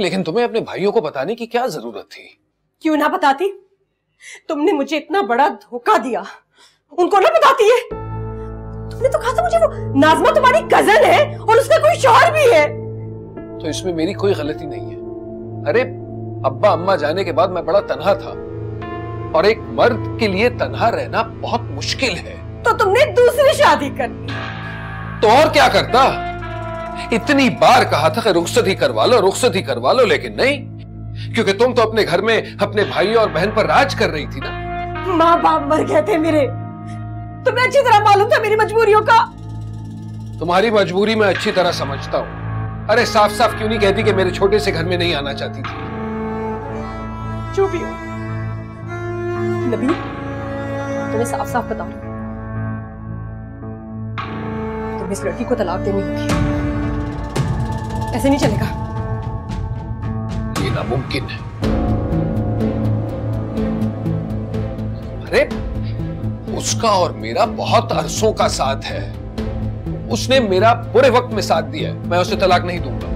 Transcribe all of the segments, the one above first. लेकिन तुम्हें अपने भाइयों को बताने की क्या जरूरत थी? क्यों ना बताती? तुमने मुझे इतना बड़ा धोखा दिया, उनको ना बताती है? तुमने तो कहा था मुझे वो नाज़मा तुम्हारी कजन है और उसका कोई शौहर भी है। तो इसमें मेरी कोई गलती नहीं है। अरे अब्बा अम्मा जाने के बाद मैं बड़ा तन्हा था और एक मर्द के लिए तन्हा रहना बहुत मुश्किल है। तो तुमने दूसरी शादी कर ली। तो और क्या करता? इतनी बार कहा था कि रुखसत ही करवा लो, रुखसत ही करवा लो, लेकिन नहीं, क्योंकि तुम तो अपने घर में अपने भाई और बहन पर राज कर रही थी ना। माँ बाप मर गए थे मेरे, तुम्हें अच्छी तरह मालूम था मेरी मजबूरियों का। तुम्हारी मजबूरी मैं अच्छी तरह समझता हूँ। अरे साफ साफ क्यों नहीं कहती कि मेरे छोटे से घर में नहीं आना चाहती थी? जो भी हो नबी, तुम्हें साफ साफ बताऊं, तुम्हें इस लड़की को तलाक देनी होगी, ऐसे नहीं चलेगा। ये नामुमकिन है। अरे उसका और मेरा बहुत अरसों का साथ है, उसने मेरा बुरे वक्त में साथ दिया है, मैं उसे तलाक नहीं दूंगा।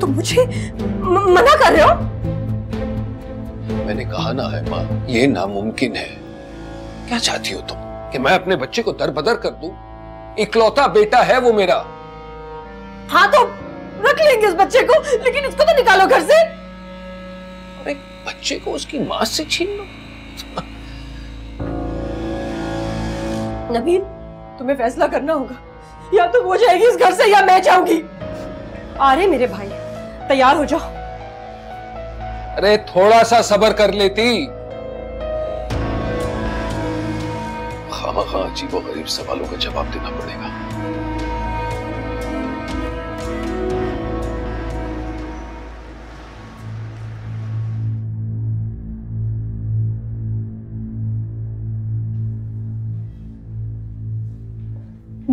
तुम मुझे मना कर रहे हो? मैंने कहा ना है माँ, ये नामुमकिन है। क्या चाहती हो तुम कि मैं अपने बच्चे को दरबदर कर दूं? इकलौता बेटा है वो मेरा। हाँ तो रख लेंगे उस बच्चे को, लेकिन इसको तो निकालो घर से। और एक बच्चे को उसकी माँ से छीन लो। नबील, तुम्हें फैसला करना होगा, या तुम हो जाएगी इस घर से या मैं जाऊंगी। अरे मेरे भाई, तैयार हो जाओ। अरे थोड़ा सा सब्र कर लेती। खामखा अजीब और गरीब सवालों का जवाब देना पड़ेगा।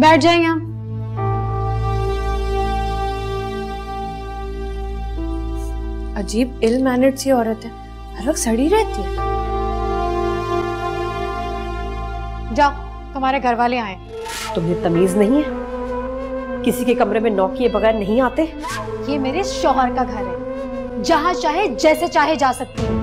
बैठ जाएं यहाँ। अजीब इल मैनर्ड सी औरत है, हर वक्त सड़ी रहती है। जाओ, तुम्हारे घर वाले आए। तुम्हें तमीज नहीं है, किसी के कमरे में नॉक किए बगैर नहीं आते। ये मेरे शौहर का घर है, जहाँ चाहे जैसे चाहे जा सकती है।